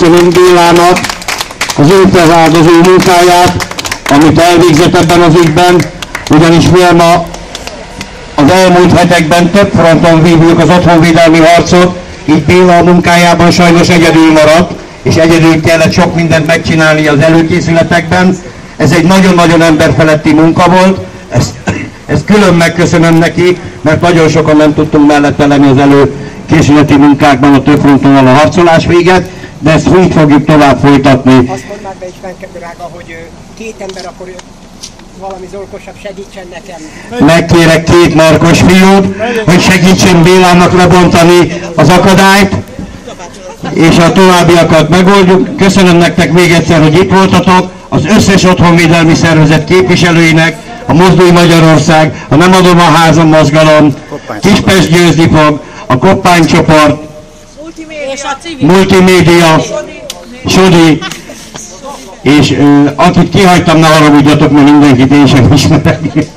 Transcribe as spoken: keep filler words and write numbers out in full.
Köszönöm Bélának az ő feláldozó munkáját, amit elvégzett ebben az ügyben, ugyanis mi ma az elmúlt hetekben több fronton vívjuk az otthonvédelmi harcot, így Béla a munkájában sajnos egyedül maradt, és egyedül kellett sok mindent megcsinálni az előkészületekben. Ez egy nagyon-nagyon emberfeletti munka volt, ezt, ezt külön megköszönöm neki, mert nagyon sokan nem tudtunk mellette lenni az előkészületi munkákban, a több fronton a harcolás véget, de ezt úgy fogjuk tovább folytatni. Azt mondd már be Istvánke, drága, hogy két ember, akkor valami zolkosabb segítsen nekem. Megkérek két Markos fiút, hogy segítsen Bélának lebontani az akadályt, és a továbbiakat megoldjuk. Köszönöm nektek még egyszer, hogy itt voltatok, az összes otthonvédelmi szervezet képviselőinek, a Mozdúly Magyarország, a Nem adom a házam mozgalom, Kispest győzni fog, a Koppánycsoport, Multimédia, Sodi, és uh, akit kihagytam, ne haragudjatok, mert mindenkit én sem ismerek.